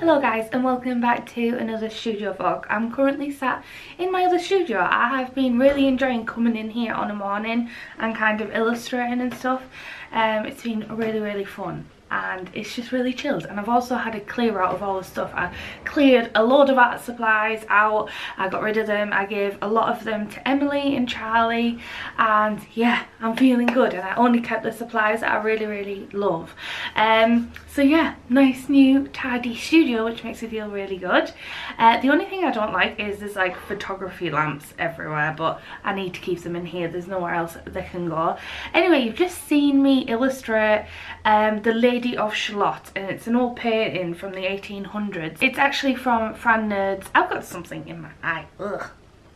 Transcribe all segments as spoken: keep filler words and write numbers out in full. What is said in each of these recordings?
Hello guys and welcome back to another studio vlog. I'm currently sat in my other studio. I have been really enjoying coming in here on a morning and kind of illustrating and stuff. Um, it's been really really fun and it's just really chilled, and I've also had a clear out of all the stuff. I cleared a load of art supplies out, I got rid of them, I gave a lot of them to Emily and Charlie, and yeah, I'm feeling good and I only kept the supplies that I really really love. Um, so yeah, nice new tidy studio which makes me feel really good. Uh, the only thing I don't like is there's like photography lamps everywhere, but I need to keep them in here, there's nowhere else they can go. Anyway, you've just seen me illustrate um, the Lady Lady of Shalott, and it's an old painting from the eighteen hundreds. It's actually from Fran Nerd's. I've got something in my eye. Ugh.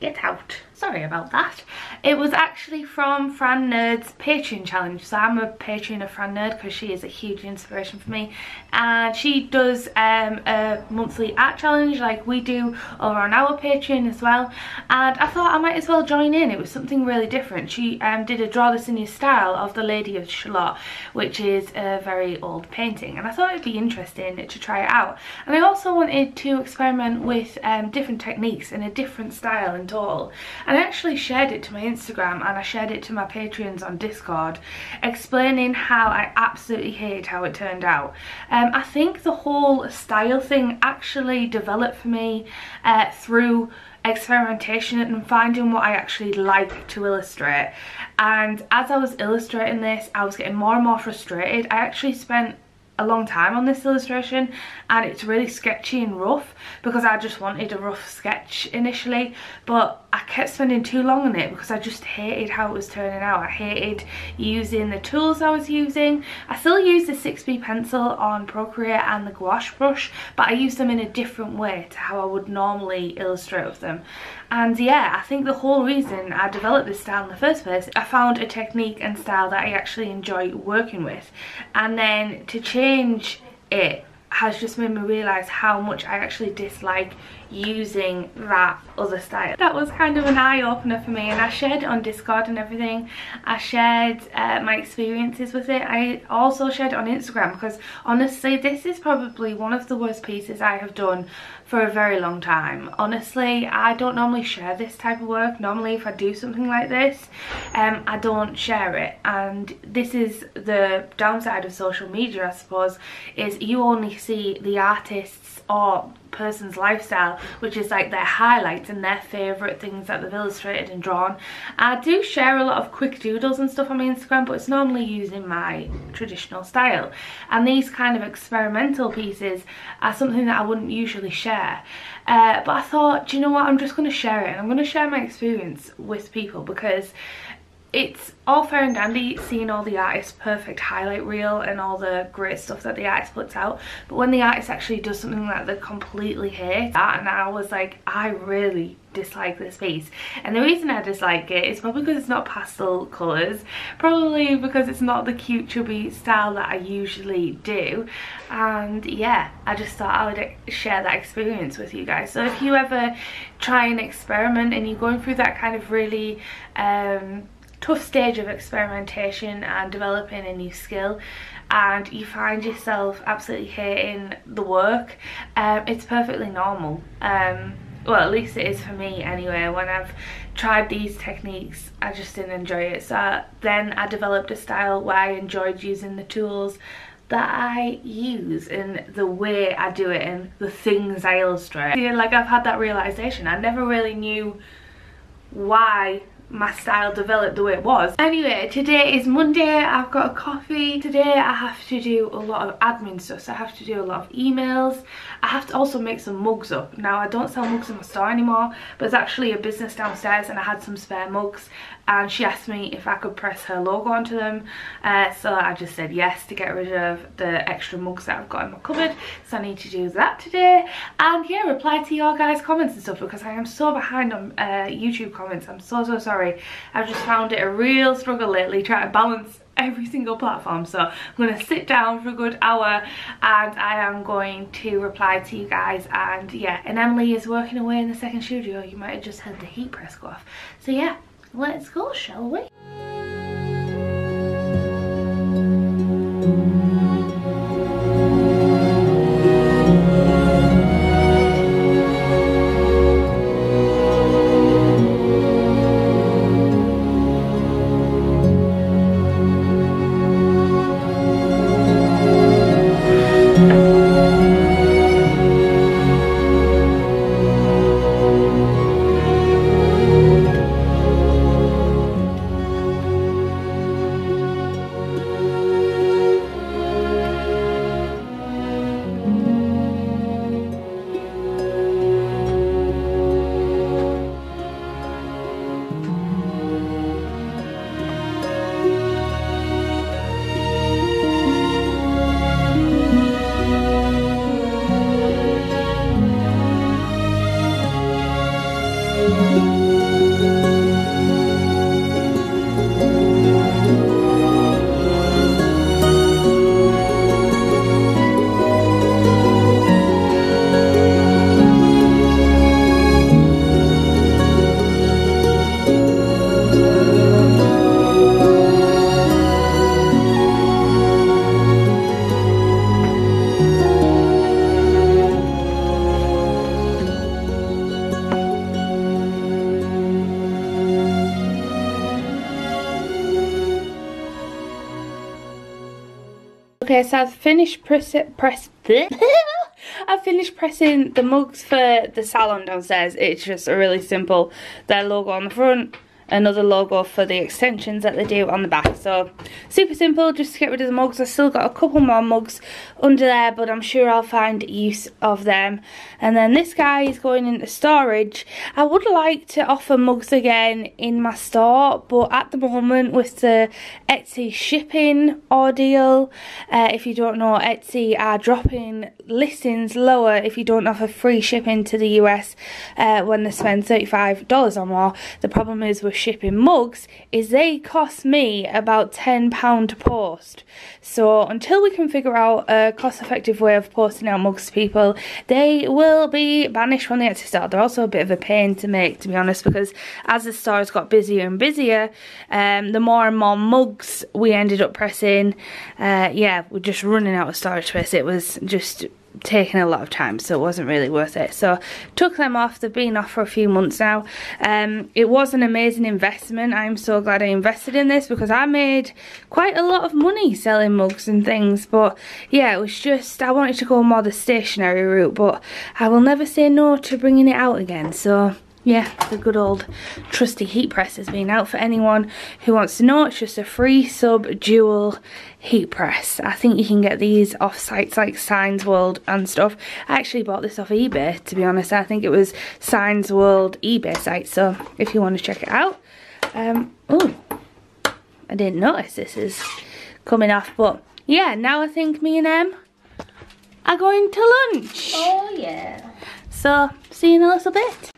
Get out. Sorry about that. It was actually from Fran Nerd's Patreon challenge. So I'm a patron of Fran Nerd because she is a huge inspiration for me. And she does um, a monthly art challenge like we do over on our Patreon as well. And I thought I might as well join in. It was something really different. She um, did a draw this in your style of the Lady of Shalott, which is a very old painting. And I thought it'd be interesting to try it out. And I also wanted to experiment with um, different techniques in a different style and all. And I actually shared it to my Instagram and I shared it to my Patreons on Discord, explaining how I absolutely hated how it turned out. Um, I think the whole style thing actually developed for me uh, through experimentation and finding what I actually like to illustrate. And as I was illustrating this, I was getting more and more frustrated. I actually spent a long time on this illustration and it's really sketchy and rough because I just wanted a rough sketch initially, but I kept spending too long on it because I just hated how it was turning out. I hated using the tools I was using. I still use the six B pencil on Procreate and the gouache brush, but I use them in a different way to how I would normally illustrate with them. And yeah, I think the whole reason I developed this style in the first place, I found a technique and style that I actually enjoy working with, and then to change it has just made me realise how much I actually dislike using that other style. That was kind of an eye-opener for me, and I shared it on Discord and everything. I shared uh, my experiences with it. I also shared it on Instagram because honestly this is probably one of the worst pieces I have done for a very long time. Honestly, I don't normally share this type of work. Normally if I do something like this, um, I don't share it, and this is the downside of social media I suppose, is you only see the artists or person's lifestyle, which is like their highlights and their favourite things that they've illustrated and drawn. I do share a lot of quick doodles and stuff on my Instagram, but it's normally using my traditional style, and these kind of experimental pieces are something that I wouldn't usually share, uh, but I thought, do you know what, I'm just going to share it, and I'm going to share my experience with people because it's all fair and dandy seeing all the artist's perfect highlight reel and all the great stuff that the artist puts out, but when the artist actually does something that they completely hate, that, and I was like, I really dislike this piece. And the reason I dislike it is probably because it's not pastel colours, probably because it's not the cute chubby style that I usually do, and yeah, I just thought I would share that experience with you guys. So if you ever try and experiment and you're going through that kind of really um tough stage of experimentation and developing a new skill, and you find yourself absolutely hating the work, um, it's perfectly normal. Um, well, at least it is for me anyway. When I've tried these techniques I just didn't enjoy it, so I, then I developed a style where I enjoyed using the tools that I use and the way I do it and the things I illustrate. Yeah, like I've had that realisation. I never really knew why my style developed the way it was. Anyway, today is Monday, I've got a coffee. Today I have to do a lot of admin stuff, so I have to do a lot of emails. I have to also make some mugs up. Now I don't sell mugs in my store anymore, but there's actually a business downstairs and I had some spare mugs and she asked me if I could press her logo onto them, uh, so I just said yes to get rid of the extra mugs that I've got in my cupboard, so I need to do that today. And yeah, reply to your guys' comments and stuff because I am so behind on uh, YouTube comments. I'm so so sorry. I've just found it a real struggle lately trying to balance every single platform, so I'm going to sit down for a good hour and I am going to reply to you guys. And yeah, and Emily is working away in the second studio. You might have just heard the heat press go off, so yeah, let's go, shall we? Okay, so I've finished press press I've finished pressing the mugs for the salon downstairs. It's just a really simple, their logo on the front, another logo for the extensions that they do on the back. So super simple, just to get rid of the mugs. I've still got a couple more mugs under there, but I'm sure I'll find use of them. And then this guy is going into storage. I would like to offer mugs again in my store, but at the moment with the Etsy shipping ordeal, uh, if you don't know, Etsy are dropping listings lower if you don't offer free shipping to the U S uh, when they spend thirty-five dollars or more. The problem is we're shipping mugs is they cost me about ten pounds to post, so until we can figure out a cost effective way of posting out mugs to people, they will be banished from the Etsy store. They're also a bit of a pain to make, to be honest, because as the store has got busier and busier, um, the more and more mugs we ended up pressing, uh, yeah, we're just running out of storage space. It was just taking a lot of time, so it wasn't really worth it, so took them off. They've been off for a few months now. Um it was an amazing investment. I'm so glad I invested in this, because I made quite a lot of money selling mugs and things. But yeah, it was just, I wanted to go more the stationary route, but I will never say no to bringing it out again. So yeah, the good old trusty heat press has been out for anyone who wants to know. It's just a free sub dual heat press. I think you can get these off sites like Signs World and stuff. I actually bought this off eBay, to be honest. I think it was Signs World eBay site, so if you want to check it out. Um, oh, I didn't notice this is coming off, but yeah, now I think me and Em are going to lunch. Oh yeah. So, see you in a little bit.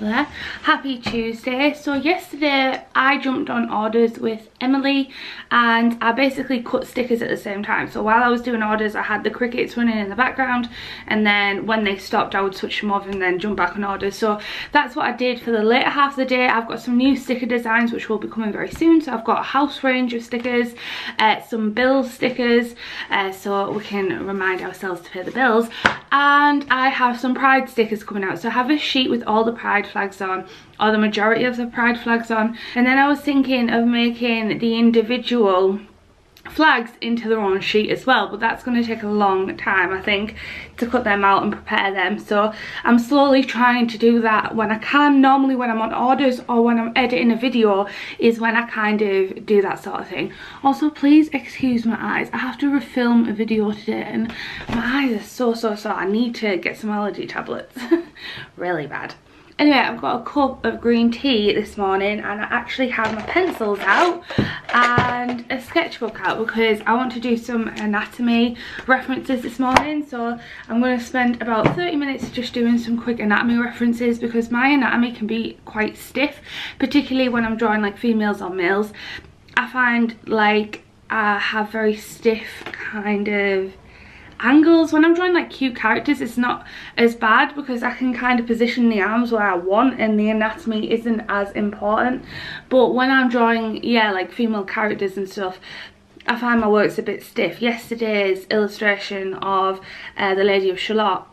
There. Happy Tuesday. So yesterday I jumped on orders with Emily, and I basically cut stickers at the same time. So while I was doing orders, I had the crickets running in the background, and then when they stopped I would switch them off and then jump back on orders. So that's what I did for the later half of the day. I've got some new sticker designs which will be coming very soon. So I've got a house range of stickers, uh, some bill stickers, uh, so we can remind ourselves to pay the bills, and I have some pride stickers coming out. So I have a sheet with all the pride flags on, or the majority of the pride flags on, and then I was thinking of making the individual flags into their own sheet as well, but that's going to take a long time, I think, to cut them out and prepare them. So I'm slowly trying to do that when I can. Normally when I'm on orders or when I'm editing a video is when I kind of do that sort of thing. Also, please excuse my eyes. I have to refilm a video today and my eyes are so so sore. I need to get some allergy tablets. Really bad. Anyway, I've got a cup of green tea this morning and I actually have my pencils out and a sketchbook out because I want to do some anatomy references this morning. So I'm going to spend about thirty minutes just doing some quick anatomy references because my anatomy can be quite stiff, particularly when I'm drawing like females or males. I find like I have very stiff kind of angles. When I'm drawing like cute characters, it's not as bad because I can kind of position the arms where I want and the anatomy isn't as important. But when I'm drawing, yeah, like female characters and stuff, I find my work's a bit stiff. Yesterday's illustration of uh, the Lady of Shalott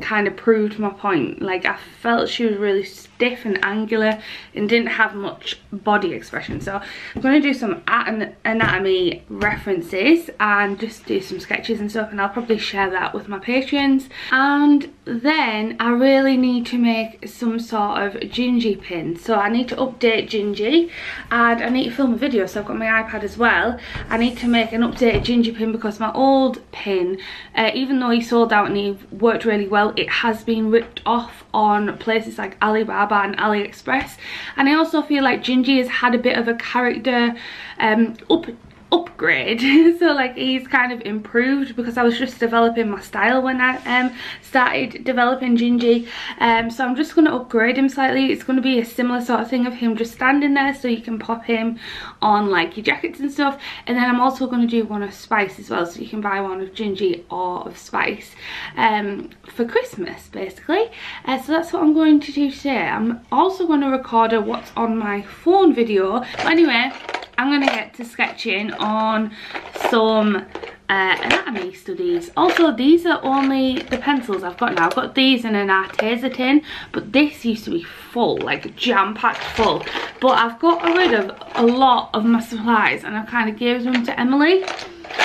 kind of proved my point. Like, I felt she was really stiff and angular and didn't have much body expression. So I'm going to do some anatomy references and just do some sketches and stuff, and I'll probably share that with my patrons. And then I really need to make some sort of Gingy pin, so I need to update Gingy and I need to film a video. So I've got my iPad as well. I need to make an updated Gingy pin because my old pin, uh, even though he sold out and he worked really well, well, it has been ripped off on places like Alibaba and AliExpress. And I also feel like Gingy has had a bit of a character um, up upgrade. So like, he's kind of improved because I was just developing my style when I um, started developing Gingy. Um, so I'm just going to upgrade him slightly. It's going to be a similar sort of thing of him just standing there, so you can pop him on like your jackets and stuff. And then I'm also going to do one of Spice as well, so you can buy one of Gingy or of Spice um, for Christmas basically. Uh, so that's what I'm going to do today. I'm also going to record a what's on my phone video. But anyway, I'm going to get to sketching on some uh, anatomy studies. Also, these are only the pencils I've got now. I've got these in an Arteza tin, but this used to be full, like jam-packed full. But I've got rid of a lot of my supplies and I kind of gave them to Emily.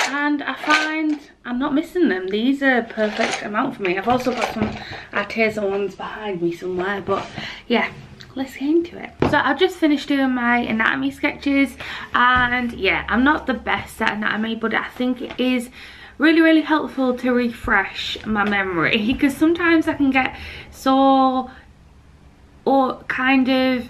And I find I'm not missing them. These are a perfect amount for me. I've also got some Arteza ones behind me somewhere, but yeah. Let's get into it. So I've just finished doing my anatomy sketches, and yeah, I'm not the best at anatomy, but I think it is really really helpful to refresh my memory because sometimes I can get so or kind of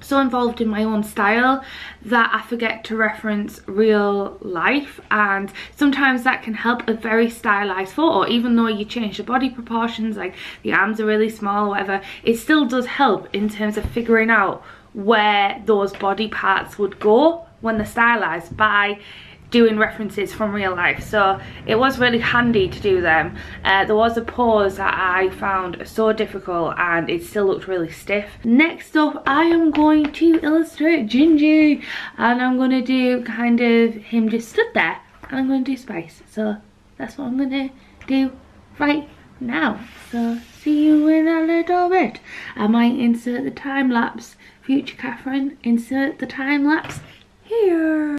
so involved in my own style that I forget to reference real life, and sometimes that can help a very stylized photo. Even though you change the body proportions, like the arms are really small or whatever, it still does help in terms of figuring out where those body parts would go when they're stylized by doing references from real life. So it was really handy to do them. Uh, there was a pose that I found so difficult and it still looked really stiff. Next up, I am going to illustrate Gingy, and I'm going to do kind of him just stood there, and I'm going to do Spice. So that's what I'm going to do right now. So see you in a little bit. I might insert the time lapse. Future Catherine, insert the time lapse here.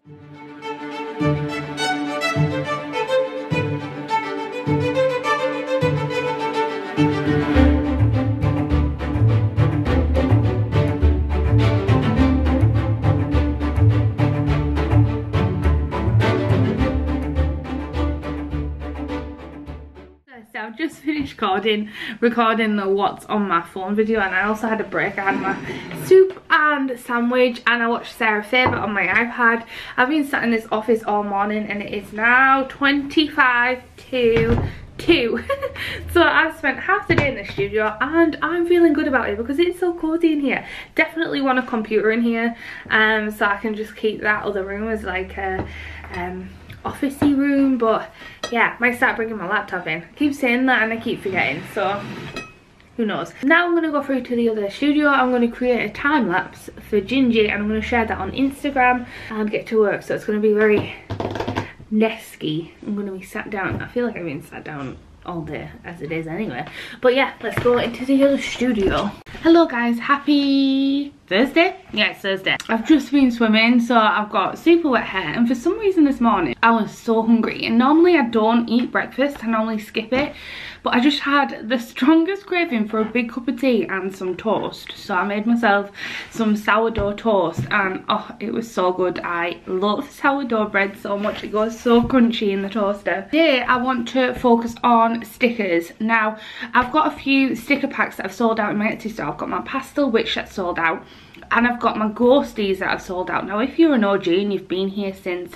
I've just finished recording, recording the what's on my phone video, and I also had a break. I had my soup and sandwich and I watched Sarah Favre on my iPad. I've been sat in this office all morning and it is now twenty-five to two. So I spent half the day in the studio and I'm feeling good about it because it's so cozy in here. Definitely want a computer in here, um, so I can just keep that other room as like a um, officey room. But yeah, I might start bringing my laptop in. I keep saying that and I keep forgetting, so who knows. Now I'm going to go through to the other studio. I'm going to create a time lapse for Gingy and I'm going to share that on Instagram and get to work. So it's going to be very nesky. I'm going to be sat down. I feel like I've been sat down all day as it is anyway. But yeah, let's go into the other studio. Hello guys, happy Thursday? Yeah, it's Thursday. I've just been swimming, so I've got super wet hair, and for some reason this morning I was so hungry, and normally I don't eat breakfast, I normally skip it, but I just had the strongest craving for a big cup of tea and some toast, so I made myself some sourdough toast, and oh, it was so good. I love sourdough bread so much, it goes so crunchy in the toaster. Today I want to focus on stickers. Now, I've got a few sticker packs that I've sold out in my Etsy store. I've got my pastel witch that's sold out, and I've got my ghosties that I've sold out. Now, if you're an O G and you've been here since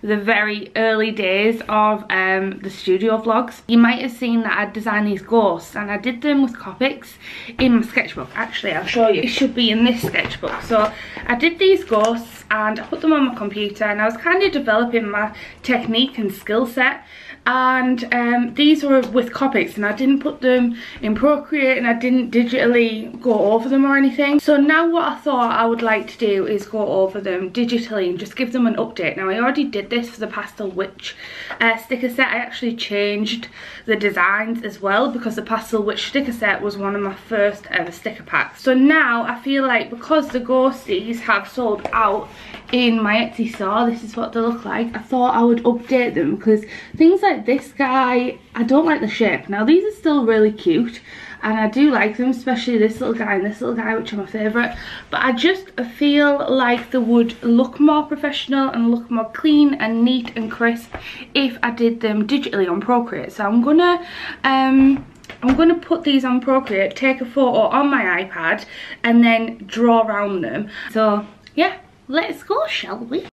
the very early days of um, the studio vlogs, you might have seen that I designed these ghosts, and I did them with Copics in my sketchbook. Actually, I'll show you. It should be in this sketchbook. So I did these ghosts and I put them on my computer, and I was kind of developing my technique and skill set. And um, these were with Copics, and I didn't put them in Procreate, and I didn't digitally go over them or anything. So now what I thought I would like to do is go over them digitally and just give them an update. Now, I already did this for the pastel witch uh, sticker set. I actually changed the designs as well, because the pastel witch sticker set was one of my first ever sticker packs. So now I feel like, because the ghosties have sold out in my Etsy store, this is what they look like. I thought I would update them, because things like this guy, I don't like the shape. Now, these are still really cute, and I do like them, especially this little guy and this little guy, which are my favourite. But I just feel like they would look more professional and look more clean and neat and crisp if I did them digitally on Procreate. So I'm gonna, um, I'm gonna put these on Procreate, take a photo on my iPad, and then draw around them. So yeah, let's go, shall we?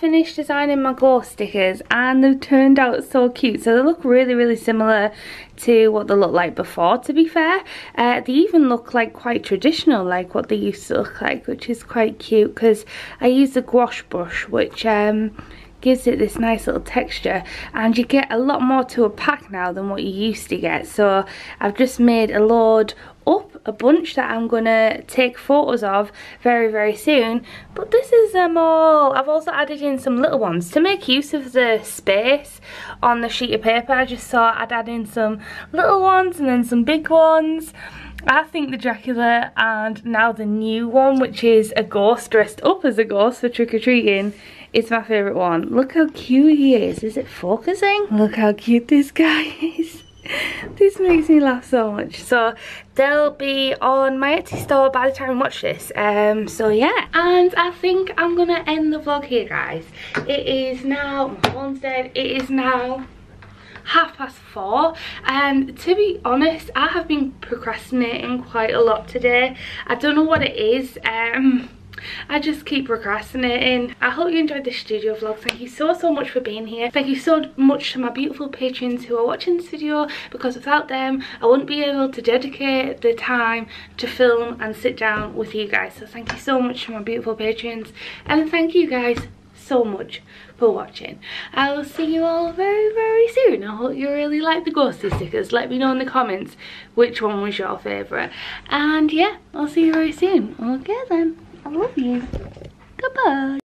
Finished designing my ghost stickers, and they've turned out so cute. So they look really really similar to what they looked like before, to be fair. Uh, they even look like quite traditional, like what they used to look like, which is quite cute, because I use the gouache brush, which um gives it this nice little texture, and you get a lot more to a pack now than what you used to get. So I've just made a load up, a bunch that I'm gonna take photos of very very soon, but this is them all. I've also added in some little ones to make use of the space on the sheet of paper. I just thought I'd add in some little ones and then some big ones. I think the Dracula, and now the new one, which is a ghost dressed up as a ghost for trick-or-treating, is my favourite one. Look how cute he is. Is it focusing? Look how cute this guy is. This makes me laugh so much. So they'll be on my Etsy store by the time you watch this. Um, so yeah, and I think I'm going to end the vlog here, guys. It is now, my phone's dead, it is now half past four, and to be honest, I have been procrastinating quite a lot today. I don't know what it is. um I just keep procrastinating. I hope you enjoyed this studio vlog. Thank you so so much for being here. Thank you so much to my beautiful patrons who are watching this video, because without them I wouldn't be able to dedicate the time to film and sit down with you guys. So thank you so much to my beautiful patrons, and thank you guys so much for watching. I will see you all very very soon. I hope you really like the ghostly stickers. Let me know in the comments which one was your favourite, and yeah, I'll see you very soon. Okay then, I love you. Goodbye.